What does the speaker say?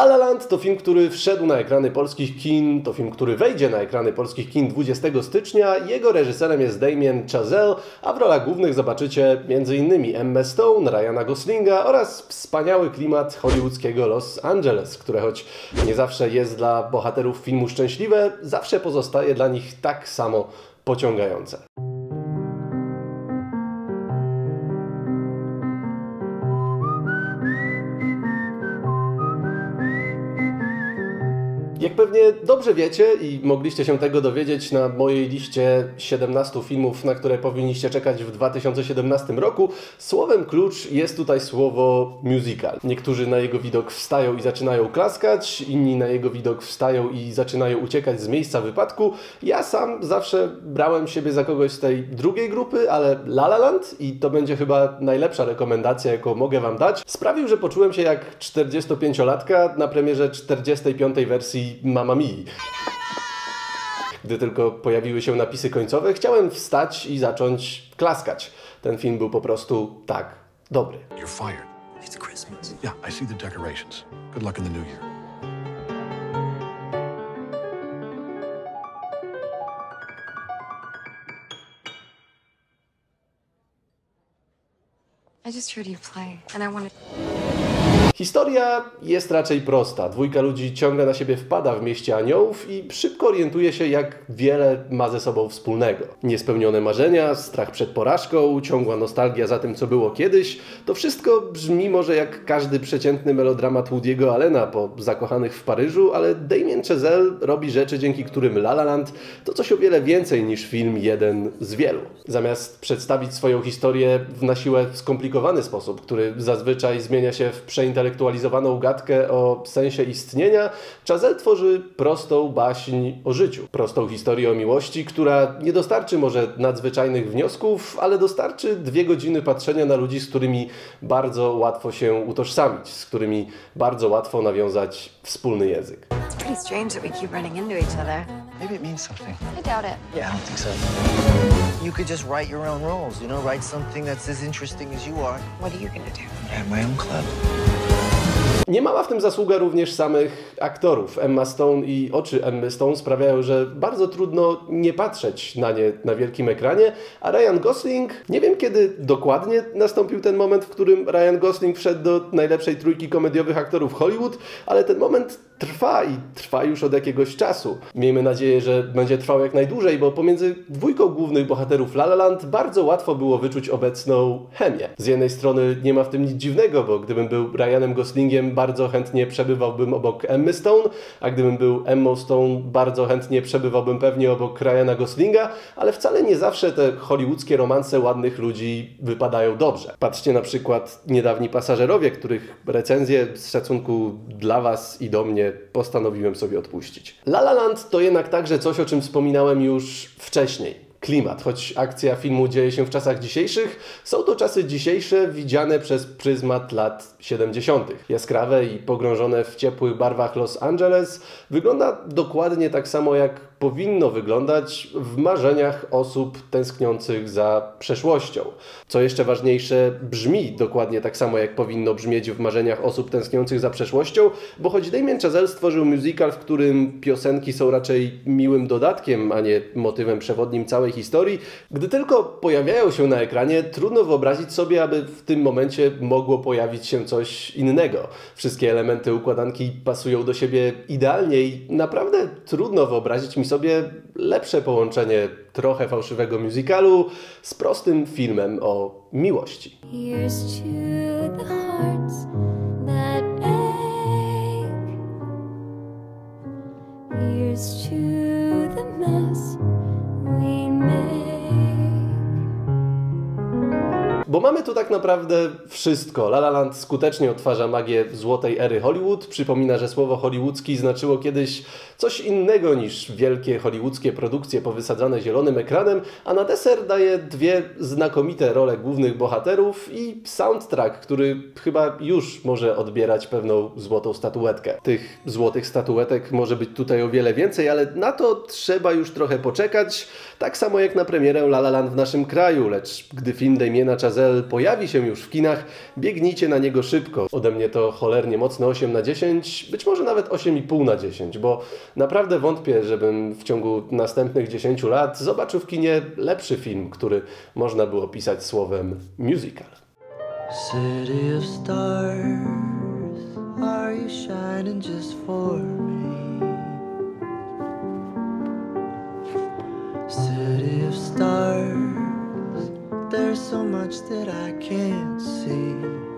La La Land to film, który wszedł na ekrany polskich kin, to film, który wejdzie na ekrany polskich kin 20 stycznia. Jego reżyserem jest Damien Chazelle, a w rolach głównych zobaczycie m.in. Emmę Stone, Ryana Goslinga oraz wspaniały klimat hollywoodzkiego Los Angeles, które choć nie zawsze jest dla bohaterów filmu szczęśliwe, zawsze pozostaje dla nich tak samo pociągające. Jak pewnie dobrze wiecie i mogliście się tego dowiedzieć na mojej liście 17 filmów, na które powinniście czekać w 2017 roku, słowem klucz jest tutaj słowo musical. Niektórzy na jego widok wstają i zaczynają klaskać, inni na jego widok wstają i zaczynają uciekać z miejsca wypadku. Ja sam zawsze brałem siebie za kogoś z tej drugiej grupy, ale La La Land, i to będzie chyba najlepsza rekomendacja, jaką mogę wam dać, sprawił, że poczułem się jak 45-latka na premierze 45. wersji Mamma Mia. Gdy tylko pojawiły się napisy końcowe, chciałem wstać i zacząć klaskać. Ten film był po prostu tak dobry. You're fired. It's Christmas. Yeah, I see the decorations. Good luck in the new year. I just heard you play and I wanted... Historia jest raczej prosta. Dwójka ludzi ciągle na siebie wpada w mieście aniołów i szybko orientuje się, jak wiele ma ze sobą wspólnego. Niespełnione marzenia, strach przed porażką, ciągła nostalgia za tym, co było kiedyś. To wszystko brzmi może jak każdy przeciętny melodramat Woody'ego Allena po Zakochanych w Paryżu, ale Damien Chazelle robi rzeczy, dzięki którym La La Land to coś o wiele więcej niż film jeden z wielu. Zamiast przedstawić swoją historię w na siłę skomplikowany sposób, który zazwyczaj zmienia się w przeintelektualizowaną gadkę o sensie istnienia, Chazelle tworzy prostą baśń o życiu. Prostą historię o miłości, która nie dostarczy może nadzwyczajnych wniosków, ale dostarczy 2 godziny patrzenia na ludzi, z którymi bardzo łatwo się utożsamić, z którymi bardzo łatwo nawiązać wspólny język. You could just write your own roles, you know, write something that's as interesting as you are. What are you gonna do? I have my own club. Nie mała w tym zasługa również samych aktorów. Emma Stone i oczy Emmy Stone sprawiają, że bardzo trudno nie patrzeć na nie na wielkim ekranie, a Ryan Gosling, nie wiem kiedy dokładnie nastąpił ten moment, w którym Ryan Gosling wszedł do najlepszej trójki komediowych aktorów Hollywood, ale ten moment trwa i trwa już od jakiegoś czasu. Miejmy nadzieję, że będzie trwał jak najdłużej, bo pomiędzy dwójką głównych bohaterów La La Land bardzo łatwo było wyczuć obecną chemię. Z jednej strony nie ma w tym nic dziwnego, bo gdybym był Ryanem Goslingiem, bardzo chętnie przebywałbym obok Emmy Stone, a gdybym był Emmą Stone, bardzo chętnie przebywałbym pewnie obok Ryana Goslinga, ale wcale nie zawsze te hollywoodzkie romanse ładnych ludzi wypadają dobrze. Patrzcie na przykład Niedawni Pasażerowie, których recenzję z szacunku dla was i do mnie postanowiłem sobie odpuścić. La La Land to jednak także coś, o czym wspominałem już wcześniej. Klimat. Choć akcja filmu dzieje się w czasach dzisiejszych, są to czasy dzisiejsze widziane przez pryzmat lat 70. Jaskrawe i pogrążone w ciepłych barwach Los Angeles wygląda dokładnie tak samo, jak powinno wyglądać w marzeniach osób tęskniących za przeszłością. Co jeszcze ważniejsze, brzmi dokładnie tak samo, jak powinno brzmieć w marzeniach osób tęskniących za przeszłością, bo choć Damien Chazelle stworzył musical, w którym piosenki są raczej miłym dodatkiem, a nie motywem przewodnim całej historii, gdy tylko pojawiają się na ekranie, trudno wyobrazić sobie, aby w tym momencie mogło pojawić się coś innego. Wszystkie elementy układanki pasują do siebie idealnie i naprawdę trudno wyobrazić mi sobie lepsze połączenie trochę fałszywego musicalu z prostym filmem o miłości. Bo mamy tu tak naprawdę wszystko. La La Land skutecznie odtwarza magię złotej ery Hollywood, przypomina, że słowo hollywoodzki znaczyło kiedyś coś innego niż wielkie hollywoodzkie produkcje powysadzane zielonym ekranem, a na deser daje 2 znakomite role głównych bohaterów i soundtrack, który chyba już może odbierać pewną złotą statuetkę. Tych złotych statuetek może być tutaj o wiele więcej, ale na to trzeba już trochę poczekać. tak samo jak na premierę La La Land w naszym kraju, lecz gdy film Damiena Chazelle pojawi się już w kinach, biegnijcie na niego szybko. Ode mnie to cholernie mocne 8 na 10, być może nawet 8,5 na 10, bo naprawdę wątpię, żebym w ciągu następnych 10 lat zobaczył w kinie lepszy film, który można było opisać słowem musical. City of stars, are you shining just for me? City of stars, there's so much that I can't see.